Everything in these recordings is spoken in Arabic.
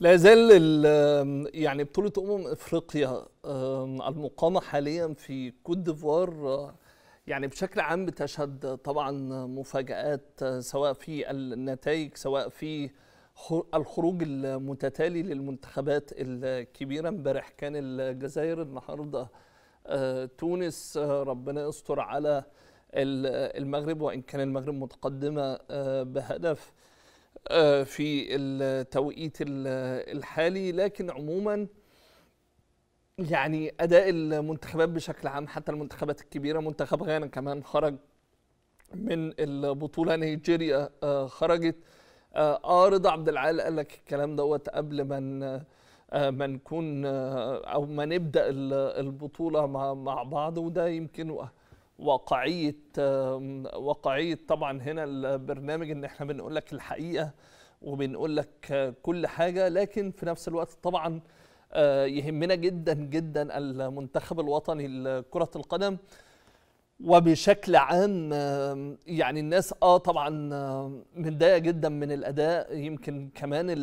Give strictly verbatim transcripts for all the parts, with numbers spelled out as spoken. لا زال يعني بطولة أمم أفريقيا المقامة حاليا في كوت ديفوار يعني بشكل عام بتشهد طبعا مفاجآت، سواء في النتائج سواء في الخروج المتتالي للمنتخبات الكبيرة. امبارح كان الجزائر، النهارده تونس، ربنا يستر على المغرب، وإن كان المغرب متقدمة بهدف في التوقيت الحالي. لكن عموما يعني أداء المنتخبات بشكل عام، حتى المنتخبات الكبيرة، منتخب غانا كمان خرج من البطولة، نيجيريا خرجت. آه رضا عبد العال قال لك الكلام دوت قبل ما ما نكون أو ما نبدأ البطولة مع بعض، وده يمكن واقعية واقعية طبعا هنا البرنامج، ان احنا بنقول لك الحقيقة وبنقول لك كل حاجة. لكن في نفس الوقت طبعا يهمنا جدا جدا المنتخب الوطني لكرة القدم، وبشكل عام يعني الناس اه طبعا متضايقة جدا من الأداء، يمكن كمان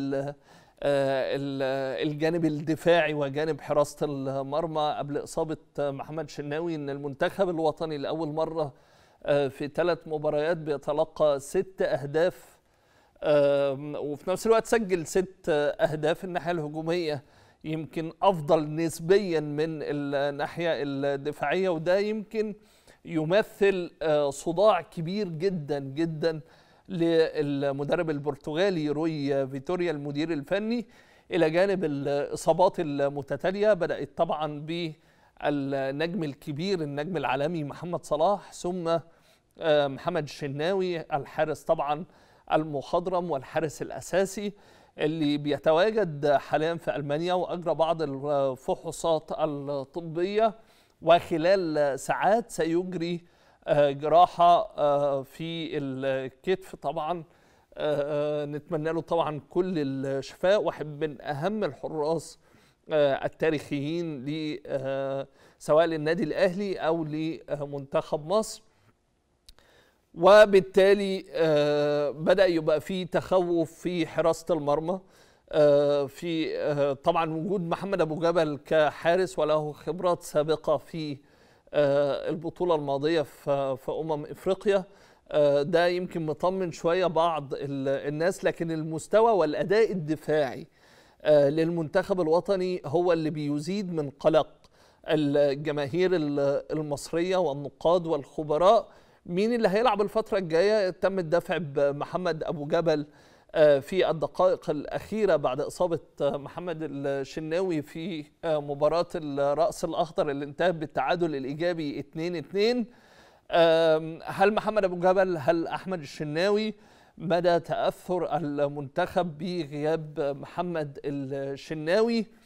الجانب الدفاعي وجانب حراسة المرمى قبل إصابة محمد الشناوي، إن المنتخب الوطني لأول مرة في ثلاث مباريات بيتلقى ست أهداف، وفي نفس الوقت سجل ست أهداف. الناحية الهجومية يمكن أفضل نسبيا من الناحية الدفاعية، وده يمكن يمثل صداع كبير جدا جدا للمدرب البرتغالي روي فيتوريا المدير الفني، إلى جانب الإصابات المتتالية. بدأت طبعا بالنجم الكبير، النجم العالمي محمد صلاح، ثم محمد الشناوي الحارس طبعا المخضرم والحارس الأساسي اللي بيتواجد حاليا في ألمانيا، وأجرى بعض الفحوصات الطبية، وخلال ساعات سيجري جراحة في الكتف. طبعا نتمنى له طبعا كل الشفاء، واحد من أهم الحراس التاريخيين سواء للنادي الأهلي أو لمنتخب مصر. وبالتالي بدأ يبقى في تخوف في حراسة المرمى، في طبعا وجود محمد أبو جبل كحارس وله خبرات سابقة في البطولة الماضية في أمم إفريقيا، ده يمكن مطمن شوية بعض الناس. لكن المستوى والأداء الدفاعي للمنتخب الوطني هو اللي بيزيد من قلق الجماهير المصرية والنقاد والخبراء. مين اللي هيلعب الفترة الجاية؟ تم الدفع بمحمد أبو جبل في الدقائق الأخيرة بعد إصابة محمد الشناوي في مباراة الرأس الأخضر اللي انتهت بالتعادل الإيجابي اتنين اتنين. هل محمد أبو جبل، هل أحمد الشناوي؟ مدى تأثر المنتخب بغياب محمد الشناوي؟